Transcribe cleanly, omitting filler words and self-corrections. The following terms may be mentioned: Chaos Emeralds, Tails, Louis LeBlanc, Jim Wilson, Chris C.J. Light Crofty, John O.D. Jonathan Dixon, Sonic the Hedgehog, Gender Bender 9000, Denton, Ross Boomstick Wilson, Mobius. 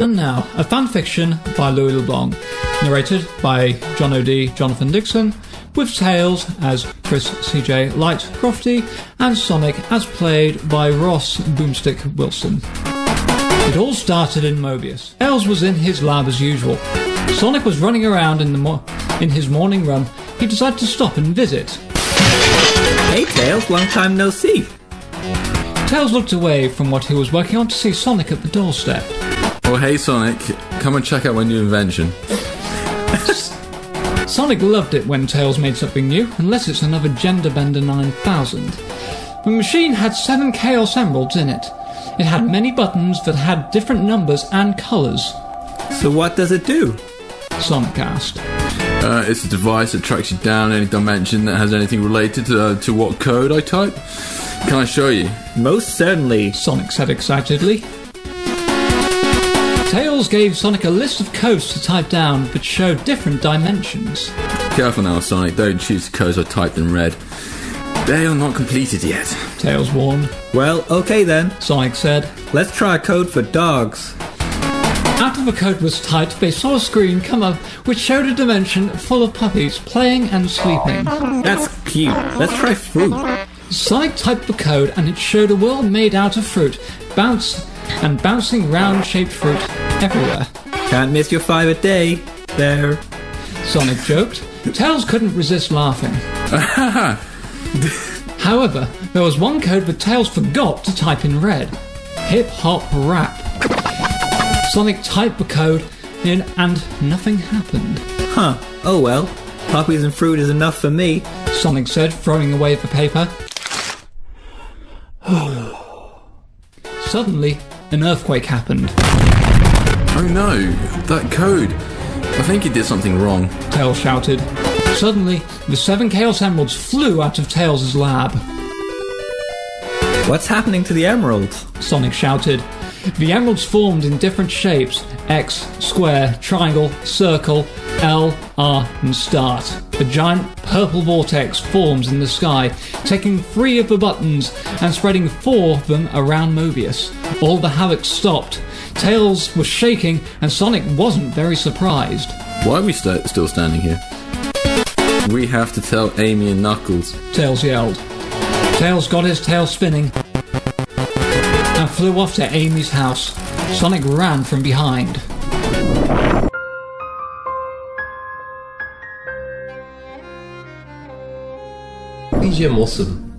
And now, a fan fiction by Louis LeBlanc, narrated by John O.D. Jonathan Dixon, with tales as Chris C.J. Light Crofty and Sonic as played by Ross Boomstick Wilson. It all started in Mobius. Tails was in his lab as usual. Sonic was running around in his morning run. He decided to stop and visit. Hey Tails, long time no see. Tails looked away from what he was working on to see Sonic at the doorstep. Oh hey Sonic, come and check out my new invention. Sonic loved it when Tails made something new, unless it's another Gender Bender 9000. The machine had 7 Chaos Emeralds in it. It had many buttons that had different numbers and colours. So what does it do? Sonic asked. It's a device that tracks you down any dimension that has anything related to what code I type. Can I show you? Most certainly, Sonic said excitedly. Tails gave Sonic a list of codes to type down, but showed different dimensions. Careful now, Sonic. Don't choose the codes I typed in red. They are not completed yet, Tails warned. Well, okay then, Sonic said. Let's try a code for dogs. After the code was typed, they saw a screen come up which showed a dimension full of puppies playing and sleeping. That's cute. Let's try fruit. Sonic typed the code and it showed a world made out of fruit, bouncing round-shaped fruit everywhere. Can't miss your 5 a day, there, Sonic joked. Tails couldn't resist laughing. However, there was one code that Tails forgot to type in red. Hip-hop rap. Sonic typed the code in and nothing happened. Huh, oh well, puppies and fruit is enough for me, Sonic said, throwing away the paper. Suddenly, an earthquake happened. Oh no, that code. I think it did something wrong, Tails shouted. Suddenly, the 7 Chaos Emeralds flew out of Tails' lab. What's happening to the emeralds? Sonic shouted. The emeralds formed in different shapes: X, square, triangle, circle, L, R, and start. A giant purple vortex forms in the sky, taking 3 of the buttons and spreading 4 of them around Mobius. All the havoc stopped. Tails was shaking, and Sonic wasn't very surprised. Why are we still standing here? We have to tell Amy and Knuckles, Tails yelled. Tails got his tail spinning and flew off to Amy's house. Sonic ran from behind. Jim Wilson.